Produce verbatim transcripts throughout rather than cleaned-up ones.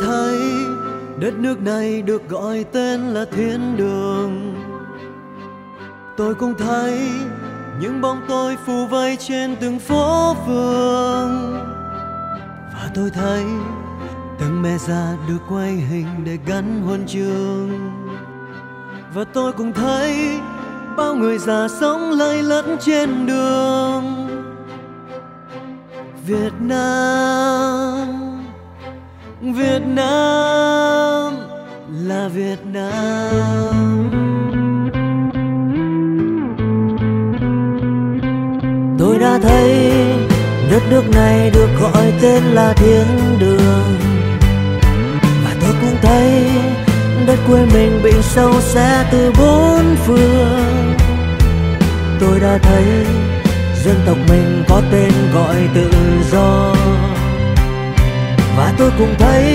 sẽ thấy đất nước này được gọi tên là thiên đường. Tôi cũng thấy những bóng tôi phủ vây trên từng phố phường, và tôi thấy từng mẹ già được quay hình để gắn huân chương. Và tôi cũng thấy bao người già sống lây lẫn trên đường. Việt Nam, Việt Nam là Việt Nam. Tôi đã thấy đất nước này được gọi tên là thiên đường, và tôi cũng thấy đất quê mình bị sâu xé từ bốn phương. Tôi đã thấy dân tộc mình có tên gọi tự do, và tôi cũng thấy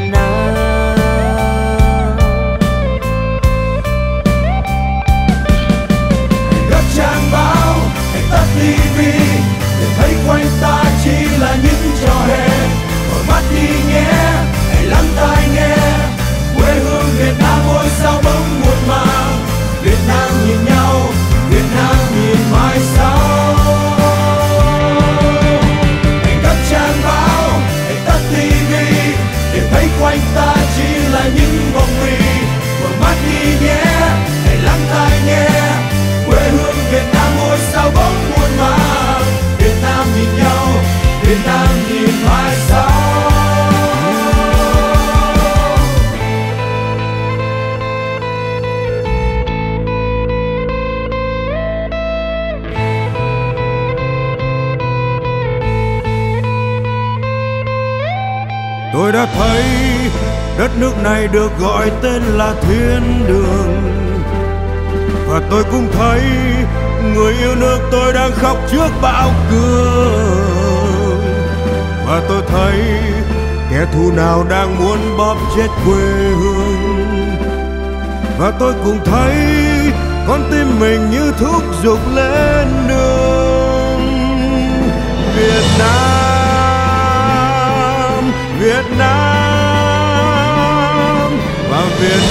Nam. Hãy gấp trang báo, hãy tắt tivi để thấy quanh ta chỉ là những trò hề. Mở mắt đi nhé, hãy lắng tai nghe, quê hương Việt Nam ngôi sao bóng muôn màu. Việt Nam nhìn nhau, Việt Nam nhìn mai sau. Hãy tắt trang báo, hãy tắt tivi để thấy quanh ta chỉ là những bóng mì. Mở mắt đi nhé, hãy lắng tai nghe, quê hương Việt Nam ngôi sao bóng muôn màu. Việt Nam nhìn nhau, Việt Nam nhìn mai sau. Tôi đã thấy đất nước này được gọi tên là thiên đường, và tôi cũng thấy người yêu nước tôi đang khóc trước bão cường. Và tôi thấy kẻ thù nào đang muốn bóp chết quê hương, và tôi cũng thấy con tim mình như thúc giục lên đường. Việt Nam, Việt Nam và Việt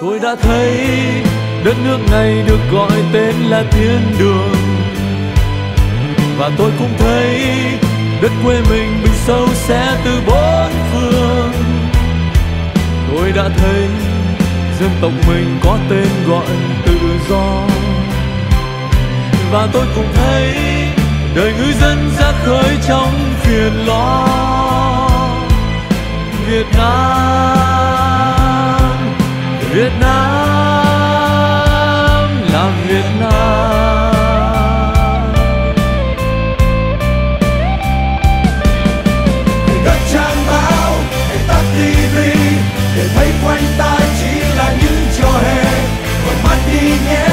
Tôi đã thấy đất nước này được gọi tên là thiên đường, và tôi cũng thấy đất quê mình bị sâu xé từ bốn phương. Tôi đã thấy dân tộc mình có tên gọi tự do, và tôi cũng thấy đời ngư dân ra khơi trong phiền lo. Việt Nam, Việt Nam là Việt Nam. Hãy gấp trang báo, hãy tắt tivi để thấy quanh ta chỉ là những trò hề. Mở mắt đi nhé,